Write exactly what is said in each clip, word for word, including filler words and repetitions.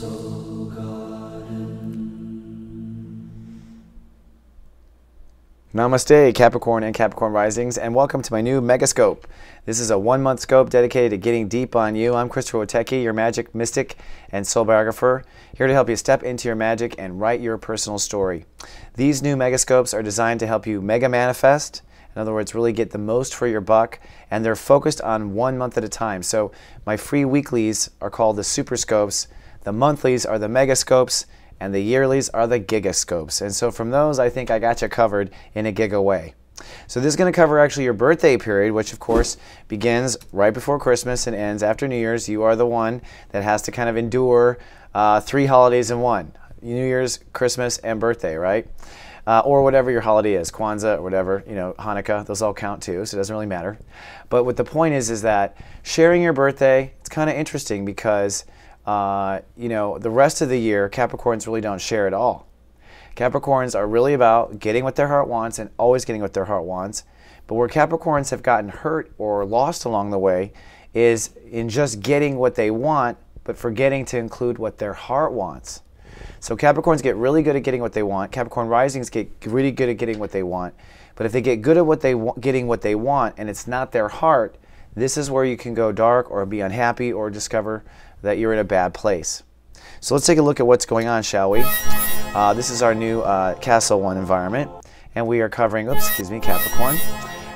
Soul Garden. Namaste, Capricorn and Capricorn Risings, and welcome to my new Megascope. This is a one-month scope dedicated to getting deep on you. I'm Christopher Witecki, your magic mystic and soul biographer, here to help you step into your magic and write your personal story. These new Megascopes are designed to help you mega manifest. In other words, really get the most for your buck, and they're focused on one month at a time. So my free weeklies are called the Super Scopes, the monthlies are the Mega Scopes, and the yearlies are the Giga Scopes. And so from those, I think I got you covered in a giga way. So this is going to cover actually your birthday period, which of course begins right before Christmas and ends after New Year's. You are the one that has to kind of endure uh, three holidays in one: New Year's, Christmas, and birthday, right? Uh, or whatever your holiday is, Kwanzaa or whatever, you know, Hanukkah, those all count too, so it doesn't really matter. But what the point is is that sharing your birthday, it's kind of interesting because, uh, you know, the rest of the year, Capricorns really don't share at all. Capricorns are really about getting what their heart wants and always getting what their heart wants. But where Capricorns have gotten hurt or lost along the way is in just getting what they want, but forgetting to include what their heart wants. So Capricorns get really good at getting what they want. Capricorn Risings get really good at getting what they want. But if they get good at what they getting what they want and it's not their heart, this is where you can go dark or be unhappy or discover that you're in a bad place. So let's take a look at what's going on, shall we? Uh, this is our new uh, Castle One environment, and we are covering, oops, excuse me, Capricorn.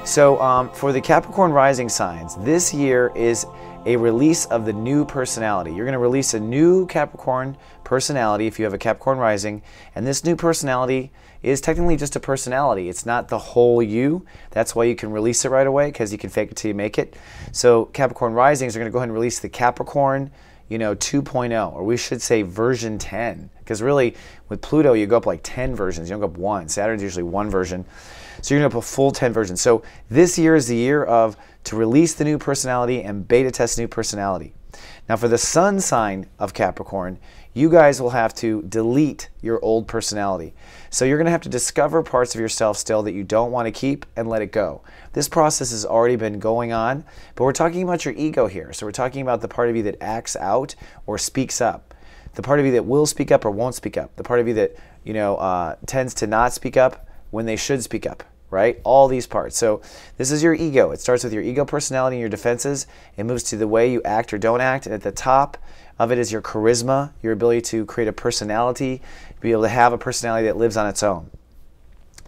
So um, for the Capricorn Rising signs, this year is a release of the new personality. You're going to release a new Capricorn personality if you have a Capricorn Rising, and this new personality is technically just a personality. It's not the whole you. That's why you can release it right away, because you can fake it till you make it. So Capricorn Risings are going to go ahead and release the Capricorn, you know, two point oh, or we should say version ten, because really with Pluto you go up like ten versions. You don't go up one. Saturn's usually one version. So you're going to have a full ten version. So this year is the year of to release the new personality and beta test new personality. Now for the sun sign of Capricorn, you guys will have to delete your old personality. So you're going to have to discover parts of yourself still that you don't want to keep and let it go. This process has already been going on, but we're talking about your ego here. So we're talking about the part of you that acts out or speaks up, the part of you that will speak up or won't speak up, the part of you that, you know, uh, tends to not speak up when they should speak up, right? All these parts. So this is your ego. It starts with your ego personality and your defenses. It moves to the way you act or don't act. And at the top of it is your charisma, your ability to create a personality, be able to have a personality that lives on its own.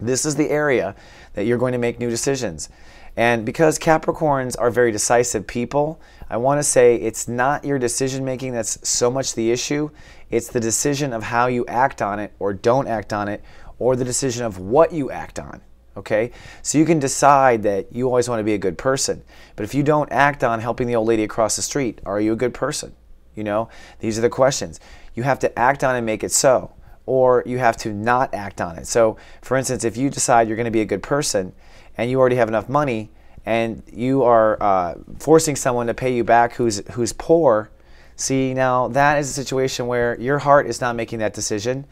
This is the area that you're going to make new decisions. And because Capricorns are very decisive people, I want to say it's not your decision making that's so much the issue. It's the decision of how you act on it or don't act on it, or the decision of what you act on. Okay, so you can decide that you always want to be a good person, but if you don't act on helping the old lady across the street, are you a good person? You know, these are the questions. You have to act on and make it so, or you have to not act on it. So for instance, if you decide you're going to be a good person and you already have enough money and you are uh, forcing someone to pay you back who's who's poor, see, now that is a situation where your heart is not making that decision.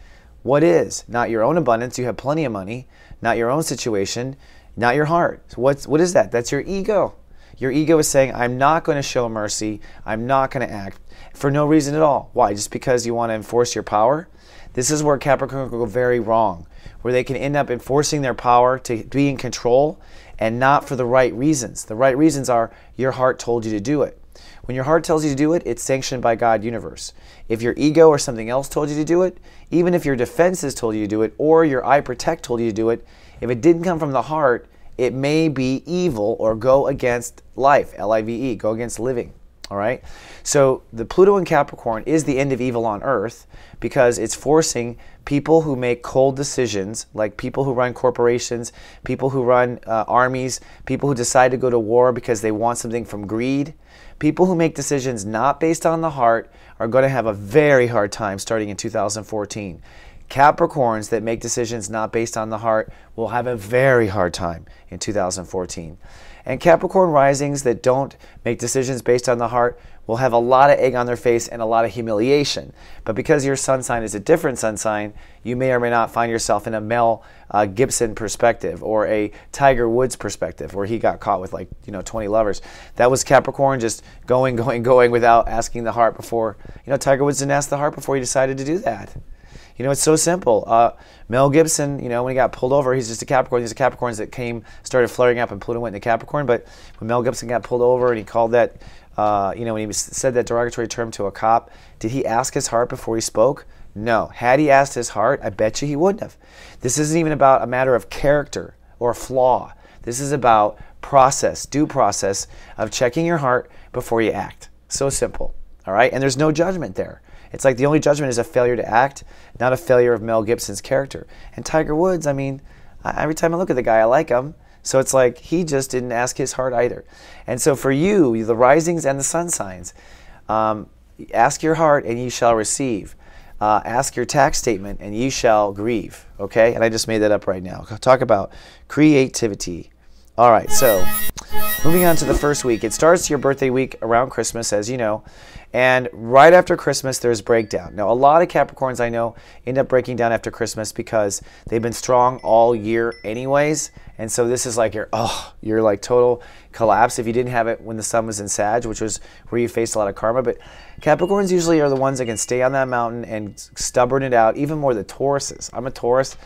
What is? Not your own abundance, you have plenty of money, not your own situation, not your heart. So what's, what is that? That's your ego. Your ego is saying, I'm not going to show mercy, I'm not going to act for no reason at all. Why? Just because you want to enforce your power? This is where Capricorn can go very wrong, where they can end up enforcing their power to be in control and not for the right reasons. The right reasons are your heart told you to do it. When your heart tells you to do it, it's sanctioned by God, universe. If your ego or something else told you to do it, even if your defenses told you to do it, or your I protect told you to do it, if it didn't come from the heart, it may be evil or go against life, L I V E, go against living. All right. So the Pluto in Capricorn is the end of evil on earth, because it's forcing people who make cold decisions, like people who run corporations, people who run uh, armies, people who decide to go to war because they want something from greed. People who make decisions not based on the heart are going to have a very hard time starting in two thousand fourteen. Capricorns that make decisions not based on the heart will have a very hard time in two thousand fourteen. And Capricorn risings that don't make decisions based on the heart will have a lot of egg on their face and a lot of humiliation. But because your sun sign is a different sun sign, you may or may not find yourself in a Mel uh, Gibson perspective or a Tiger Woods perspective where he got caught with like, you know, twenty lovers. That was Capricorn just going, going, going without asking the heart before. You know, Tiger Woods didn't ask the heart before he decided to do that. You know, it's so simple. Uh, Mel Gibson, you know, when he got pulled over, he's just a Capricorn. These are Capricorns that came, started flaring up, and Pluto went into Capricorn. But when Mel Gibson got pulled over and he called that, uh, you know, when he said that derogatory term to a cop, did he ask his heart before he spoke? No. Had he asked his heart, I bet you he wouldn't have. This isn't even about a matter of character or flaw. This is about process, due process of checking your heart before you act. So simple. All right? And there's no judgment there. It's like the only judgment is a failure to act, not a failure of Mel Gibson's character. And Tiger Woods, I mean, every time I look at the guy, I like him. So it's like he just didn't ask his heart either. And so for you, the risings and the sun signs, um, ask your heart and ye shall receive. Uh, ask your tax statement and ye shall grieve. Okay? And I just made that up right now. Talk about creativity. All right, so moving on to the first week. It starts your birthday week around Christmas, as you know. And right after Christmas, there's breakdown. Now, a lot of Capricorns I know end up breaking down after Christmas because they've been strong all year anyways. And so this is like your, oh, your like total collapse if you didn't have it when the sun was in Sag, which was where you faced a lot of karma. But Capricorns usually are the ones that can stay on that mountain and stubborn it out, even more the Tauruses. I'm a Taurus.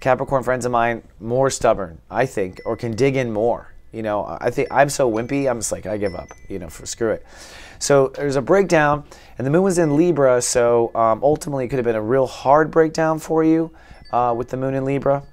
Capricorn friends of mine, more stubborn, I think, or can dig in more. You know, I think I'm so wimpy, I'm just like, I give up, you know, for, screw it. So there's a breakdown, and the moon was in Libra, so um, ultimately it could have been a real hard breakdown for you uh, with the moon in Libra,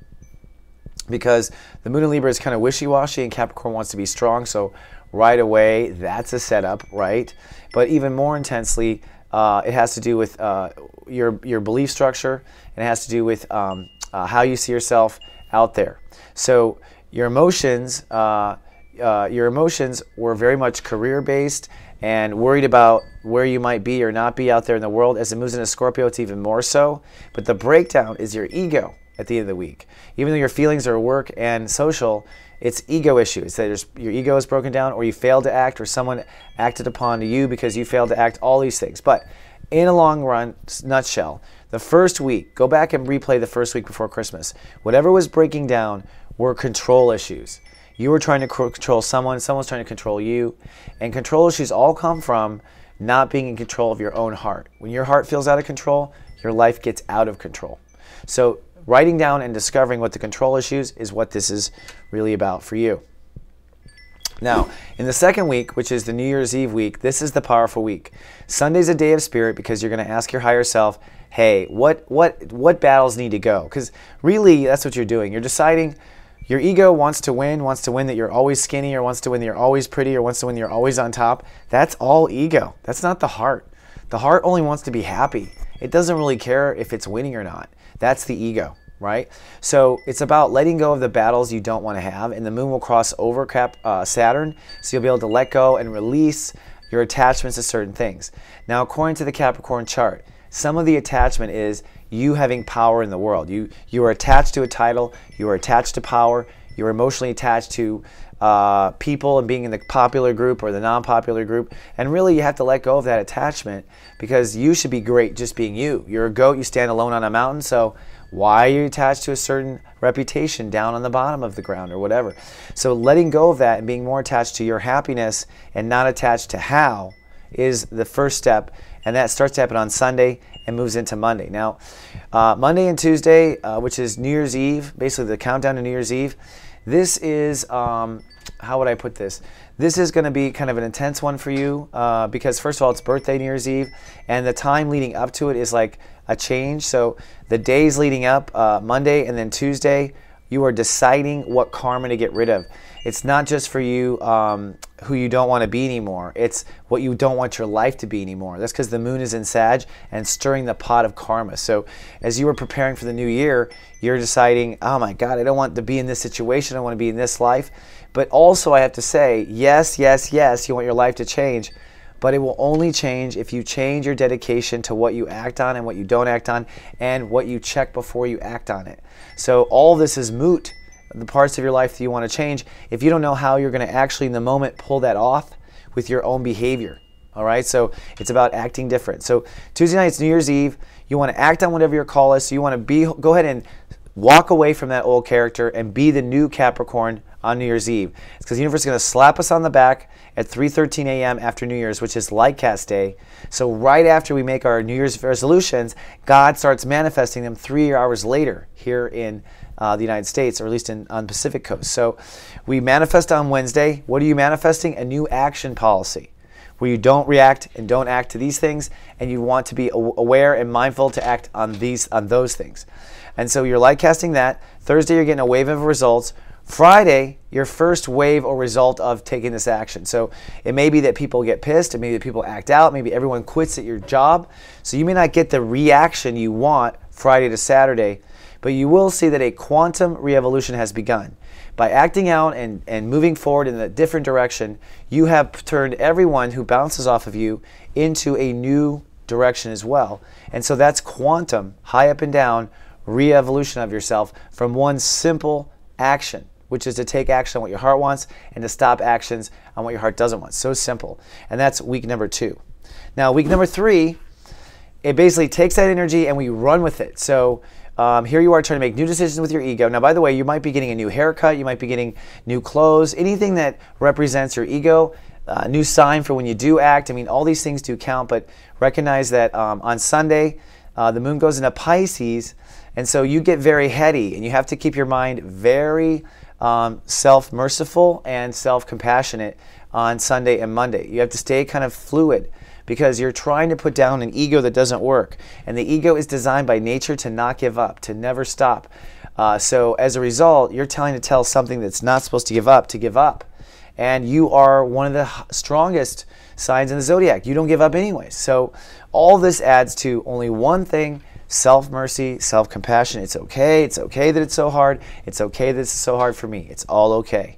because the moon in Libra is kind of wishy-washy, and Capricorn wants to be strong, so right away, that's a setup, right? But even more intensely, uh, it has to do with uh, your, your belief structure, and it has to do with um, uh, how you see yourself out there. So your emotions, uh, uh, your emotions were very much career-based and worried about where you might be or not be out there in the world. As it moves into Scorpio, it's even more so. But the breakdown is your ego at the end of the week. Even though your feelings are work and social, it's ego issues. That there's, your ego is broken down, or you failed to act, or someone acted upon you because you failed to act, all these things. But in a long run, nutshell, the first week, go back and replay the first week before Christmas. Whatever was breaking down were control issues. You were trying to control someone, someone's trying to control you, and control issues all come from not being in control of your own heart. When your heart feels out of control, your life gets out of control. So writing down and discovering what the control issues is what this is really about for you. Now, in the second week, which is the New Year's Eve week, this is the powerful week. Sunday's a day of spirit because you're going to ask your higher self, hey, what, what, what battles need to go? Because really, that's what you're doing. You're deciding. Your ego wants to win, wants to win that you're always skinny, or wants to win that you're always pretty, or wants to win that you're always on top. That's all ego. That's not the heart. The heart only wants to be happy. It doesn't really care if it's winning or not. That's the ego, right? So it's about letting go of the battles you don't want to have, and the moon will cross over Cap, uh, Saturn, so you'll be able to let go and release your attachments to certain things. Now, according to the Capricorn chart, some of the attachment is you having power in the world. You, you are attached to a title, you are attached to power, you're emotionally attached to uh, people and being in the popular group or the non-popular group. And really you have to let go of that attachment because you should be great just being you. You're a goat, you stand alone on a mountain, so why are you attached to a certain reputation down on the bottom of the ground or whatever? So letting go of that and being more attached to your happiness and not attached to how is the first step, and that starts to happen on Sunday and moves into Monday. Now, uh, Monday and Tuesday, uh, which is New Year's Eve, basically the countdown to New Year's Eve, this is, um, how would I put this? This is gonna be kind of an intense one for you uh, because first of all, it's birthday, New Year's Eve, and the time leading up to it is like a change. So the days leading up, uh, Monday and then Tuesday, you are deciding what karma to get rid of. It's not just for you um, who you don't want to be anymore. It's what you don't want your life to be anymore. That's because the moon is in Sag and stirring the pot of karma. So as you were preparing for the new year, you're deciding, oh my God, I don't want to be in this situation. I want to be in this life. But also I have to say, yes, yes, yes, you want your life to change, but it will only change if you change your dedication to what you act on and what you don't act on and what you check before you act on it. So all this is moot the parts of your life that you want to change, if you don't know how you're going to actually in the moment pull that off with your own behavior. All right, so it's about acting different. So Tuesday night's New Year's Eve. You want to act on whatever your call is. So you want to be, go ahead and walk away from that old character and be the new Capricorn on New Year's Eve. It's because the universe is going to slap us on the back at three thirteen a m after New Year's, which is Lightcast Day. So right after we make our New Year's resolutions, God starts manifesting them three hours later here in uh, the United States, or at least in, on the Pacific Coast. So we manifest on Wednesday. What are you manifesting? A new action policy, where you don't react and don't act to these things, and you want to be aware and mindful to act on these, on those things. And so you're light casting that. Thursday, you're getting a wave of results. Friday, your first wave or result of taking this action. So it may be that people get pissed, it may be that people act out, maybe everyone quits at your job. So you may not get the reaction you want Friday to Saturday, but you will see that a quantum re-evolution has begun. By acting out and, and moving forward in a different direction, you have turned everyone who bounces off of you into a new direction as well. And so that's quantum, high up and down, re-evolution of yourself from one simple action, which is to take action on what your heart wants and to stop actions on what your heart doesn't want. So simple. And that's week number two. Now, week number three, it basically takes that energy and we run with it. So Um, here you are trying to make new decisions with your ego. Now, by the way, you might be getting a new haircut, you might be getting new clothes, anything that represents your ego, a uh, new sign for when you do act. I mean, all these things do count, but recognize that um, on Sunday, uh, the moon goes into Pisces, and so you get very heady, and you have to keep your mind very um, self-merciful and self-compassionate on Sunday and Monday. You have to stay kind of fluid, because you're trying to put down an ego that doesn't work. And the ego is designed by nature to not give up, to never stop. Uh, so as a result, you're trying to tell something that's not supposed to give up to give up. And you are one of the strongest signs in the zodiac. You don't give up anyway. So all this adds to only one thing: self-mercy, self-compassion. It's okay. It's okay that it's so hard. It's okay that it's so hard for me. It's all okay.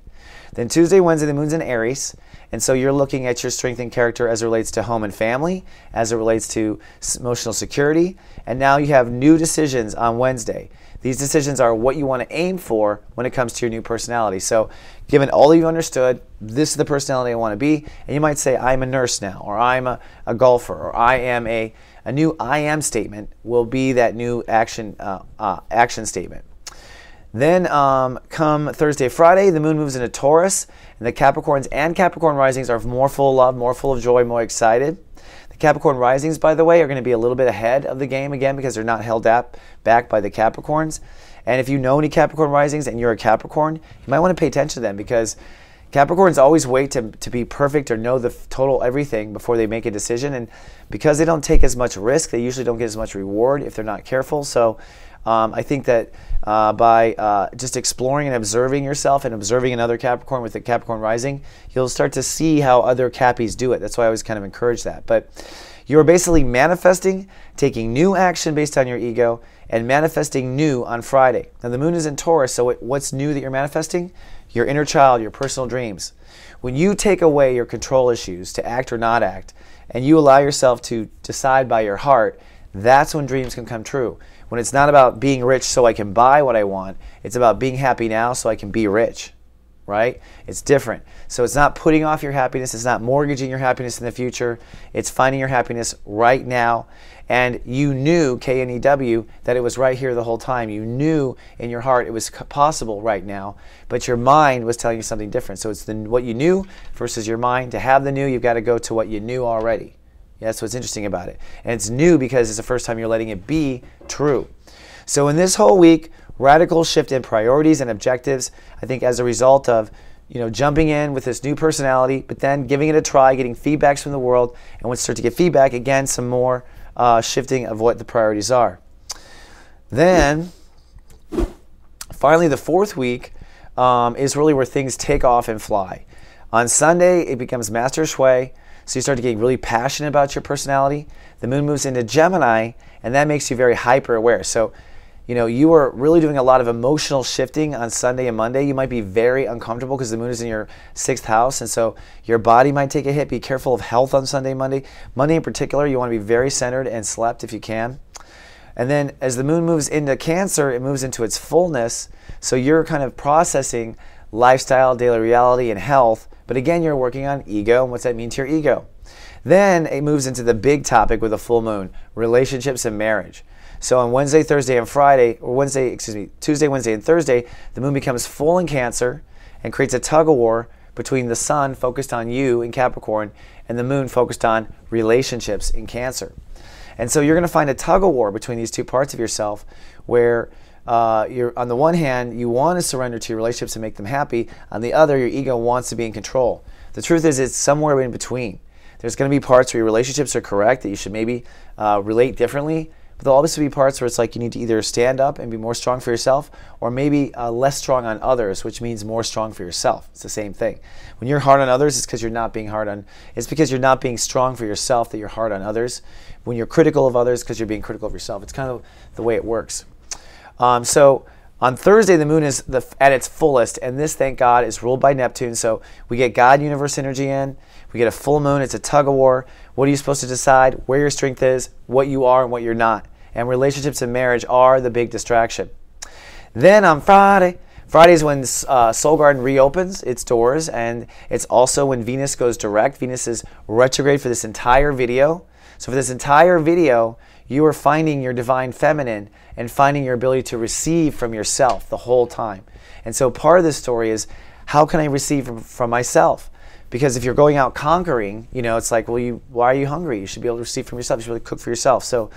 Then Tuesday, Wednesday, the moon's in Aries. And so you're looking at your strength and character as it relates to home and family, as it relates to emotional security. And now you have new decisions on Wednesday. These decisions are what you want to aim for when it comes to your new personality. So given all you understood, this is the personality I want to be. And you might say, I'm a nurse now, or I'm a, a golfer, or I am a, a new I am statement will be that new action, uh, uh, action statement. Then um, come Thursday, Friday, the moon moves into Taurus, and the Capricorns and Capricorn risings are more full of love, more full of joy, more excited. The Capricorn risings, by the way, are going to be a little bit ahead of the game again, because they're not held up, back by the Capricorns. And if you know any Capricorn risings and you're a Capricorn, you might want to pay attention to them, because Capricorns always wait to, to be perfect or know the total everything before they make a decision. And because they don't take as much risk, they usually don't get as much reward if they're not careful. So um, I think that uh, by uh, just exploring and observing yourself and observing another Capricorn with a Capricorn rising, you'll start to see how other Cappies do it. That's why I always kind of encourage that. But you're basically manifesting, taking new action based on your ego, and manifesting new on Friday. Now, the moon is in Taurus, so what's new that you're manifesting? Your inner child, your personal dreams. When you take away your control issues to act or not act, and you allow yourself to decide by your heart, that's when dreams can come true. When it's not about being rich so I can buy what I want, it's about being happy now so I can be rich, right? It's different. So it's not putting off your happiness, it's not mortgaging your happiness in the future, it's finding your happiness right now. And you knew, K N E W, that it was right here the whole time. You knew in your heart it was possible right now, but your mind was telling you something different. So it's the, what you knew versus your mind. To have the new, you've got to go to what you knew already. Yeah, that's what's interesting about it. And it's new because it's the first time you're letting it be true. So in this whole week, radical shift in priorities and objectives, I think, as a result of, you know, jumping in with this new personality, but then giving it a try, getting feedbacks from the world. And once you start to get feedback, again, some more Uh, shifting of what the priorities are. Then, finally, the fourth week um, is really where things take off and fly. On Sunday, it becomes Master Shui, so you start to get really passionate about your personality. The moon moves into Gemini, and that makes you very hyper-aware. So, you know, you are really doing a lot of emotional shifting on Sunday and Monday. You might be very uncomfortable because the moon is in your sixth house, and so your body might take a hit. Be careful of health on Sunday, Monday. Monday in particular, you want to be very centered and slept if you can. And then as the moon moves into Cancer, it moves into its fullness. So you're kind of processing lifestyle, daily reality, and health. But again, you're working on ego and what's that mean to your ego. Then it moves into the big topic with a full moon, relationships and marriage. So on Wednesday, Thursday, and Friday, or Wednesday, excuse me, Tuesday, Wednesday, and Thursday, the moon becomes full in Cancer and creates a tug-of-war between the sun focused on you in Capricorn and the moon focused on relationships in Cancer. And so you're going to find a tug-of-war between these two parts of yourself where uh, you're, on the one hand, you want to surrender to your relationships and make them happy. On the other, your ego wants to be in control. The truth is it's somewhere in between. There's going to be parts where your relationships are correct that you should maybe uh, relate differently. But there'll always be parts where it's like you need to either stand up and be more strong for yourself or maybe uh, less strong on others, which means more strong for yourself. It's the same thing. When you're hard on others, it's because you're not being hard on, it's because you're not being strong for yourself that you're hard on others. When you're critical of others, because you're being critical of yourself. It's kind of the way it works. Um, so on Thursday, the moon is the, at its fullest, and this, thank God, is ruled by Neptune. So we get God, universe energy in. We get a full moon. It's a tug of war. What are you supposed to decide? Where your strength is, what you are, and what you're not. And relationships and marriage are the big distraction. Then on Friday, Friday is when uh, Soul Garden reopens its doors, and it's also when Venus goes direct. Venus is retrograde for this entire video. So for this entire video, you are finding your divine feminine and finding your ability to receive from yourself the whole time. And so part of this story is, how can I receive from, from myself? Because if you're going out conquering, you know, it's like, well, you, why are you hungry? You should be able to receive from yourself. You should be able to cook for yourself. So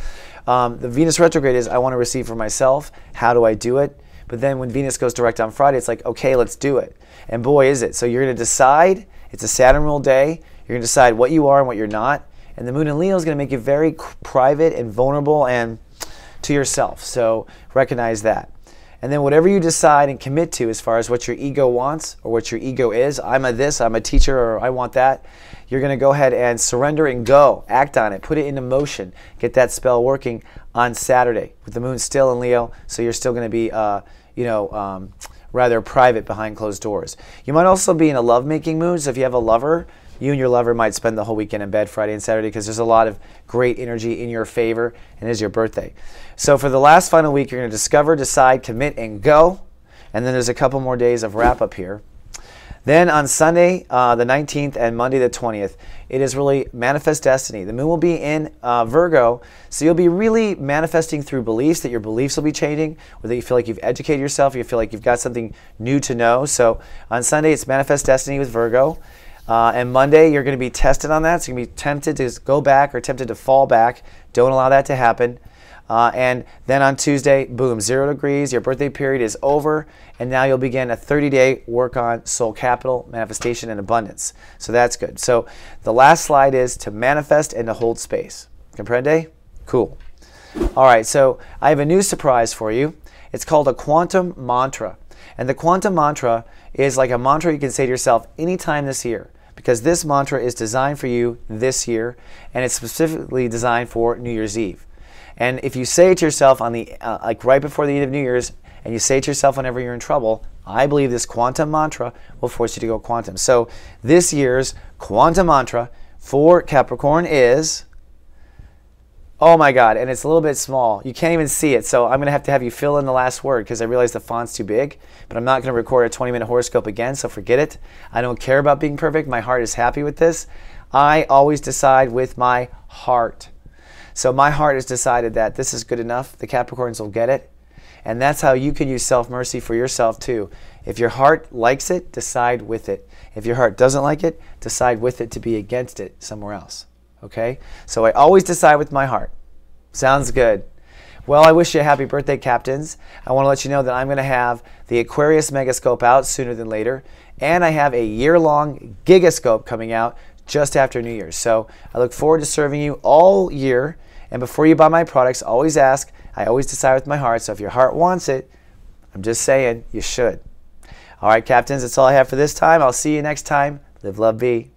um, the Venus retrograde is, I want to receive from myself. How do I do it? But then when Venus goes direct on Friday, it's like, okay, let's do it. And boy, is it. So you're going to decide. It's a Saturn-ruled day. You're going to decide what you are and what you're not. And the moon in Leo is going to make you very private and vulnerable and to yourself. So recognize that. And then whatever you decide and commit to as far as what your ego wants or what your ego is, I'm a this, I'm a teacher, or I want that, you're going to go ahead and surrender and go. Act on it. Put it into motion. Get that spell working on Saturday with the moon still in Leo. So you're still going to be, uh, you know, um, rather private behind closed doors. You might also be in a lovemaking mood. So if you have a lover, you and your lover might spend the whole weekend in bed Friday and Saturday because there's a lot of great energy in your favor, and it is your birthday. So for the last final week, you're going to discover, decide, commit, and go. And then there's a couple more days of wrap up here. Then on Sunday, uh, the nineteenth, and Monday, the twentieth, it is really manifest destiny. The moon will be in uh, Virgo, so you'll be really manifesting through beliefs, that your beliefs will be changing, or that you feel like you've educated yourself, or you feel like you've got something new to know. So on Sunday, it's manifest destiny with Virgo. Uh, and Monday, you're going to be tested on that. So you're going to be tempted to go back or tempted to fall back. Don't allow that to happen. Uh, and then on Tuesday, boom, zero degrees. Your birthday period is over. And now you'll begin a thirty-day work on soul capital, manifestation, and abundance. So that's good. So the last slide is to manifest and to hold space. Comprende? Cool. All right. So I have a new surprise for you. It's called a quantum mantra. And the quantum mantra is like a mantra you can say to yourself anytime this year, because this mantra is designed for you this year, and it's specifically designed for New Year's Eve. And if you say it to yourself on the uh, like right before the end of New Year's, and you say it to yourself whenever you're in trouble, I believe this quantum mantra will force you to go quantum. So this year's quantum mantra for Capricorn is, oh my God, and it's a little bit small. You can't even see it, so I'm going to have to have you fill in the last word because I realize the font's too big, but I'm not going to record a twenty-minute horoscope again, so forget it. I don't care about being perfect. My heart is happy with this. I always decide with my heart. So my heart has decided that this is good enough. The Capricorns will get it, and that's how you can use self-mercy for yourself too. If your heart likes it, decide with it. If your heart doesn't like it, decide with it to be against it somewhere else. Okay, so I always decide with my heart. Sounds good. Well, I wish you a happy birthday, Captains. I want to let you know that I'm going to have the Aquarius Megascope out sooner than later, and I have a year-long Gigascope coming out just after New Year's. So I look forward to serving you all year, and before you buy my products, always ask. I always decide with my heart, so if your heart wants it, I'm just saying, you should. All right, Captains, that's all I have for this time. I'll see you next time. Live, love, be.